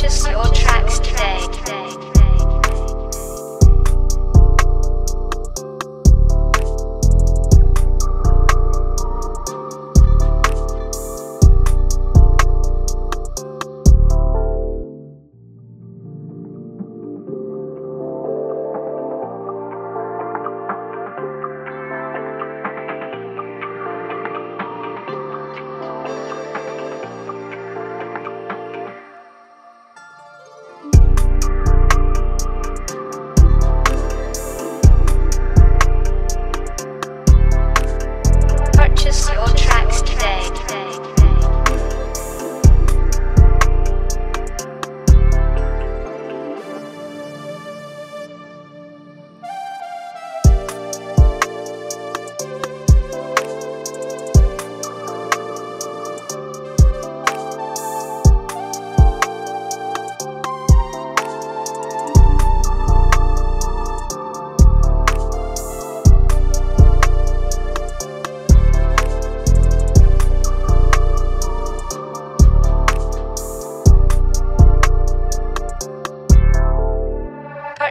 purchase your tracks today.